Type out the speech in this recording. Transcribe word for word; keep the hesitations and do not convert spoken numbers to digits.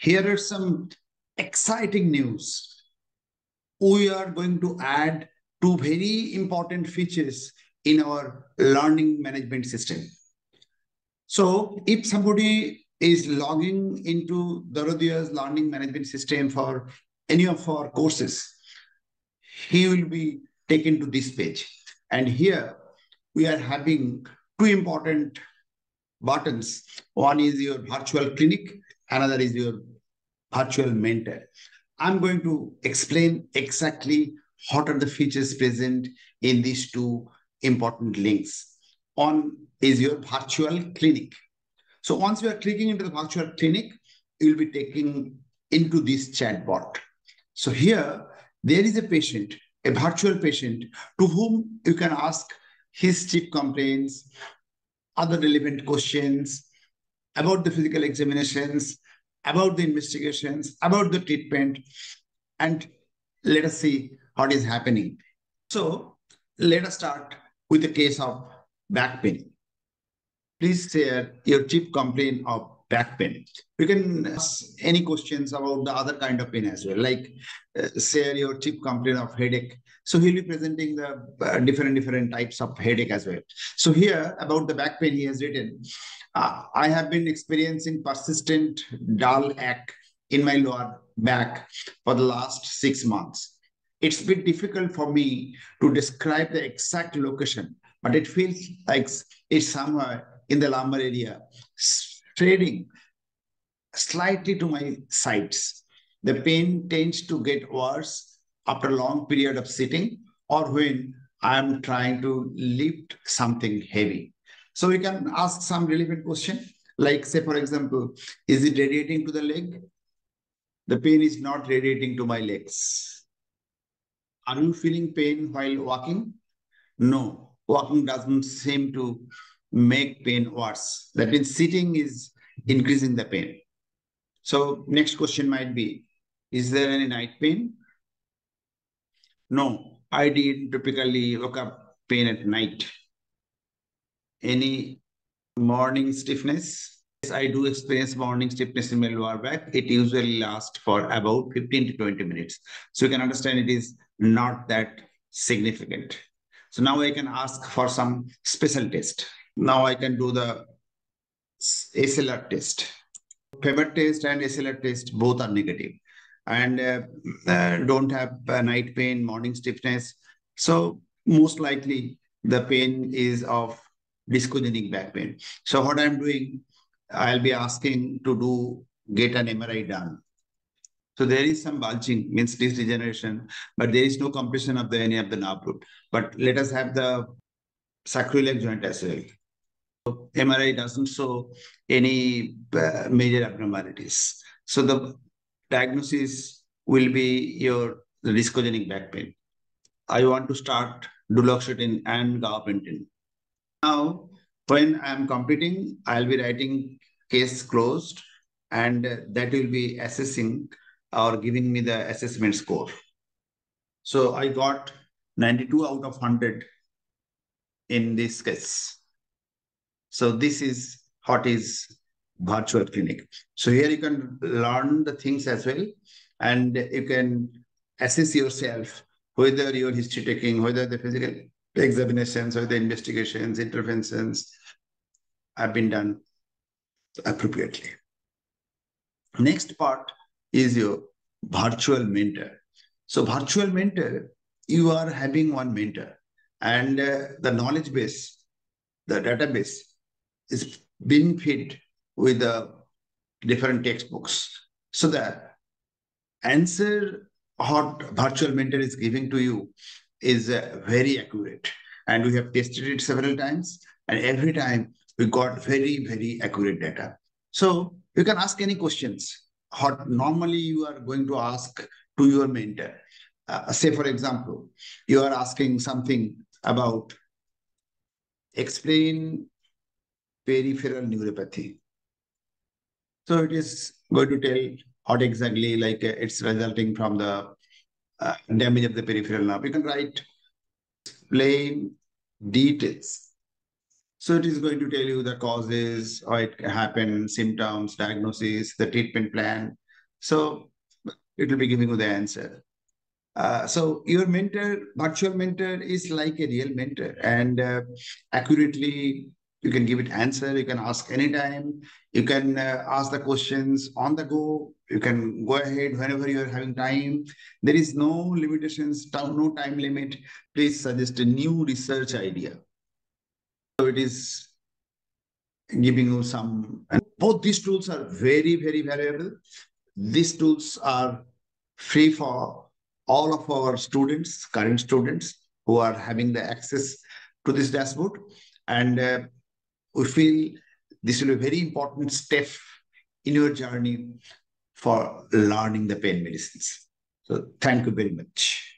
Here are some exciting news. We are going to add two very important features in our learning management system. So if somebody is logging into Daradia's learning management system for any of our courses, he will be taken to this page. And here we are having two important buttons. One is your virtual clinic, another is your virtual mentor. I'm going to explain exactly what are the features present in these two important links. One is your virtual clinic. So once you are clicking into the virtual clinic, you'll be taken into this chatbot. So here, there is a patient, a virtual patient, to whom you can ask his chief complaints, other relevant questions about the physical examinations, about the investigations, about the treatment, and let us see what is happening. So let us start with the case of back pain. Please share your chief complaint of back pain. You can ask any questions about the other kind of pain as well, like uh, share your chief complaint of headache. So he'll be presenting the uh, different, different types of headache as well. So here about the back pain, he has written, uh, I have been experiencing persistent dull ache in my lower back for the last six months. It's a bit difficult for me to describe the exact location, but it feels like it's somewhere in the lumbar area, straying slightly to my sides. The pain tends to get worse after a long period of sitting or when I'm trying to lift something heavy. So you can ask some relevant question, like say, for example, is it radiating to the leg? The pain is not radiating to my legs. Are you feeling pain while walking? No. Walking doesn't seem to make pain worse. That means sitting is increasing the pain. So next question might be, is there any night pain? No, I didn't typically wake up pain at night. Any morning stiffness? Yes, I do experience morning stiffness in my lower back. It usually lasts for about fifteen to twenty minutes. So you can understand it is not that significant. So now I can ask for some special test. Now I can do the A S L R test. Fever test and A S L R test, both are negative. And uh, uh, don't have uh, night pain, morning stiffness. So most likely the pain is of discogenic back pain. So what I'm doing, I'll be asking to do get an M R I done. So there is some bulging, means disc degeneration, but there is no compression of the any of the nerve root. But let us have the sacroiliac joint as well. So M R I doesn't show any uh, major abnormalities. So the diagnosis will be your discogenic back pain. I want to start duloxetine and gabapentin. Now, when I'm completing, I'll be writing case closed, and that will be assessing or giving me the assessment score. So I got ninety-two out of one hundred in this case. So this is what is virtual clinic. So here you can learn the things as well, and you can assess yourself, whether your history taking, whether the physical examinations or the investigations, interventions have been done appropriately. Next part is your virtual mentor. So virtual mentor, you are having one mentor, and uh, the knowledge base, the database is being fed with the uh, different textbooks. So the answer what virtual mentor is giving to you is uh, very accurate. And we have tested it several times, and every time we got very, very accurate data. So you can ask any questions what normally you are going to ask to your mentor. Uh, say, for example, you are asking something about explain peripheral neuropathy. So it is going to tell what exactly, like uh, it's resulting from the uh, damage of the peripheral nerve. You can write explain details. So it is going to tell you the causes, how it happened, symptoms, diagnosis, the treatment plan, So it will be giving you the answer. Uh, so your mentor, virtual mentor, is like a real mentor, and uh, accurately you can give it answer. You can ask anytime. You can uh, ask the questions on the go. You can go ahead whenever you are having time. There is no limitations, no time limit. Please suggest a new research idea. So it is giving you some. And both these tools are very, very valuable. These tools are free for all of our students, current students, who are having the access to this dashboard. And uh, we feel this will be a very important step in your journey for learning the pain medicines. So thank you very much.